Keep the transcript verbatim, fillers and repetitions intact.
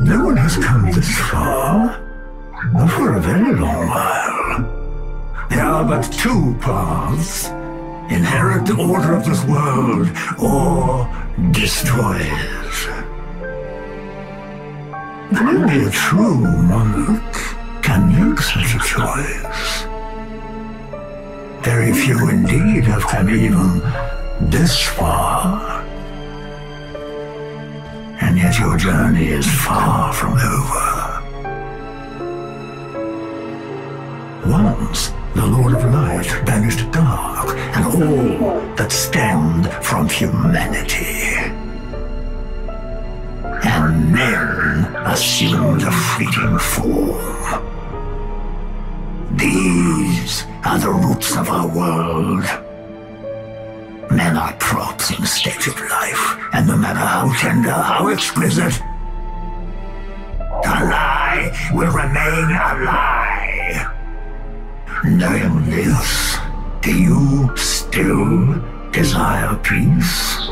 No one has come this far, not for a very long while. There are but two paths: inherit the order of this world, or destroy it. But only a true monarch can make such a choice. Very few indeed have come even this far. And yet your journey is far from over. Once the Lord of Light banished dark and all that stemmed from humanity. And men assumed a fleeting form. These are the roots of our world. Men are props in the stage of life, and no matter how tender, how exquisite, a lie will remain a lie. Knowing this, do you still desire peace?